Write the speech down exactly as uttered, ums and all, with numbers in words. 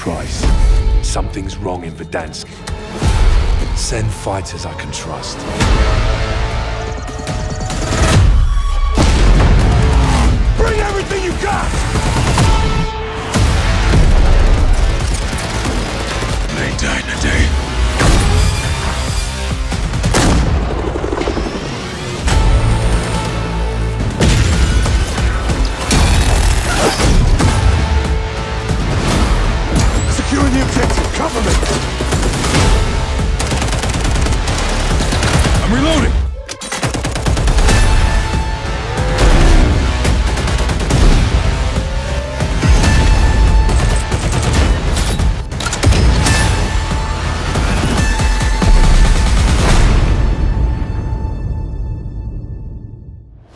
price. Something's wrong in Verdansk. Send fighters I can trust.